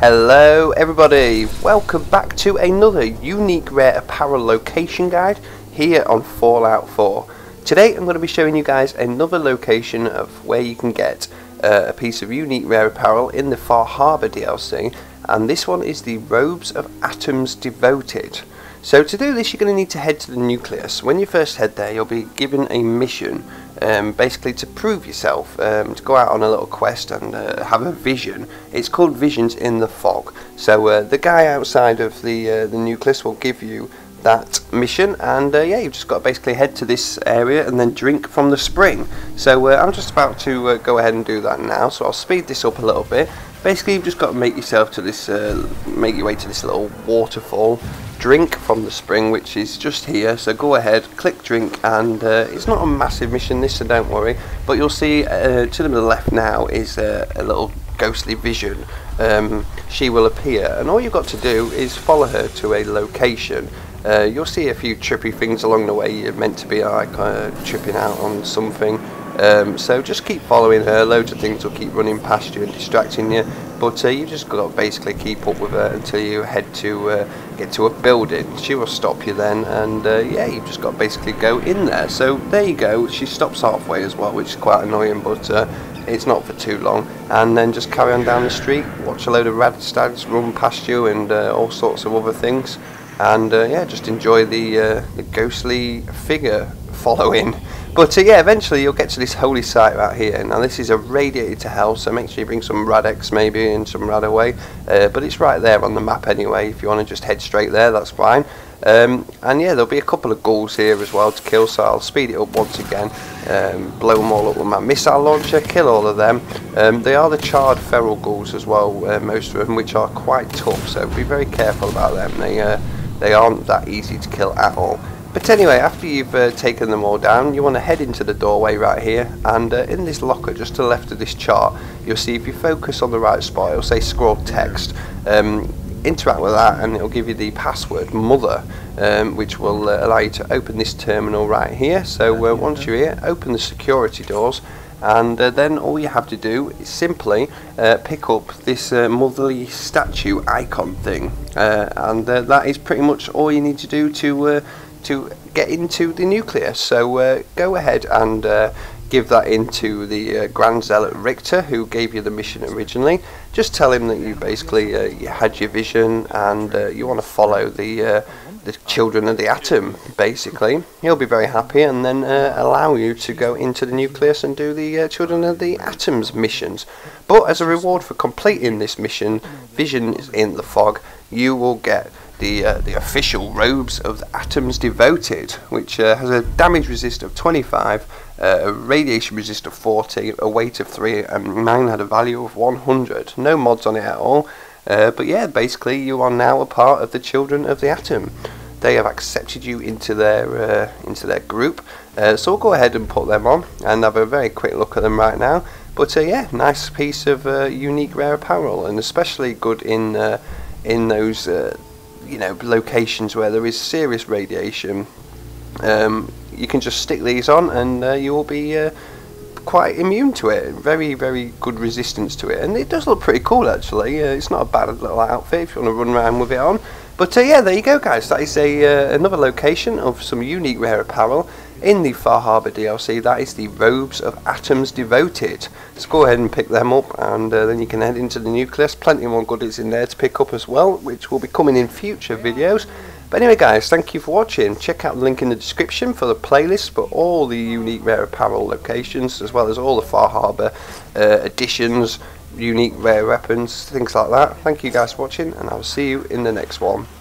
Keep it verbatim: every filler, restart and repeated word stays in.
Hello everybody, welcome back to another unique rare apparel location guide here on Fallout four. Today I'm going to be showing you guys another location of where you can get uh, a piece of unique rare apparel in the Far Harbor D L C, and this one is the Robes of Atoms Devoted. So to do this you're going to need to head to the nucleus. When you first head there you'll be given a mission, um, basically to prove yourself, um, to go out on a little quest and uh, have a vision. It's called Visions in the Fog. So uh, the guy outside of the, uh, the nucleus will give you that mission, and uh, yeah, you've just got to basically head to this area and then drink from the spring. So uh, I'm just about to uh, go ahead and do that now, so I'll speed this up a little bit. Basically you've just got to make yourself to this uh, make your way to this little waterfall, drink from the spring, which is just here. So go ahead, click drink, and uh, it's not a massive mission this, so don't worry, but you'll see uh, to the left now is uh, a little ghostly vision. Um, she will appear, and all you've got to do is follow her to a location. Uh, you'll see a few trippy things along the way. You're meant to be like uh, tripping out on something, um, so just keep following her. Loads of things will keep running past you and distracting you, but uh, you just got to basically keep up with her until you head to uh, get to a building. She will stop you then, and uh, yeah, you've just got to basically go in there. So there you go, she stops halfway as well, which is quite annoying, but uh, it's not for too long. And then just carry on down the street, watch a load of rad stags run past you and uh, all sorts of other things. And uh, yeah, just enjoy the, uh, the ghostly figure following. But uh, yeah, eventually you'll get to this holy site right here. Now this is a radiator to hell, so make sure you bring some Radex maybe and some Radaway. Uh, but it's right there on the map anyway. If you want to just head straight there, that's fine. Um, and yeah, there'll be a couple of ghouls here as well to kill, so I'll speed it up once again. Um, blow them all up with my missile launcher, kill all of them. Um, they are the charred feral ghouls as well, uh, most of them, which are quite tough, so be very careful about them. They, uh, They aren't that easy to kill at all. But anyway, after you've uh, taken them all down, you want to head into the doorway right here, and uh, in this locker just to the left of this chart, you'll see if you focus on the right spot, it'll say scroll text. Um, interact with that and it'll give you the password mother, um, which will uh, allow you to open this terminal right here. So uh, once you're here, open the security doors, and uh, then all you have to do is simply uh, pick up this uh, motherly statue icon thing, uh, and uh, that is pretty much all you need to do to uh, to get into the nucleus. So uh, go ahead and uh, give that into the uh, Grand Zealot Richter, who gave you the mission originally. Just tell him that you basically uh, you had your vision and uh, you want to follow the uh, the Children of the Atom, basically. He'll be very happy, and then uh, allow you to go into the nucleus and do the uh, Children of the Atom's missions. But as a reward for completing this mission, Visions in the Fog, you will get the uh, the official Robes of the Atoms Devoted, which uh, has a damage resist of twenty-five, uh, a radiation resist of forty, a weight of three, and mine had a value of one hundred. No mods on it at all. Uh, but yeah, basically you are now a part of the Children of the Atom. They have accepted you into their uh, into their group, uh, so we'll go ahead and put them on and have a very quick look at them right now. But uh, yeah, nice piece of uh, unique rare apparel, and especially good in uh, in those uh, you know, locations where there is serious radiation. Um, you can just stick these on, and uh, you will be Uh, quite immune to it. Very very good resistance to it, and it does look pretty cool actually. Uh, it's not a bad little outfit if you want to run around with it on. But uh, yeah, there you go guys, that is a uh, another location of some unique rare apparel in the Far Harbor D L C. That is the Robes of Atoms Devoted. So go ahead and pick them up, and uh, then you can head into the nucleus. Plenty more goodies in there to pick up as well, which will be coming in future videos. But anyway guys, thank you for watching. Check out the link in the description for the playlist for all the unique rare apparel locations, as well as all the Far Harbor uh, editions, unique rare weapons, things like that. Thank you guys for watching, and I'll see you in the next one.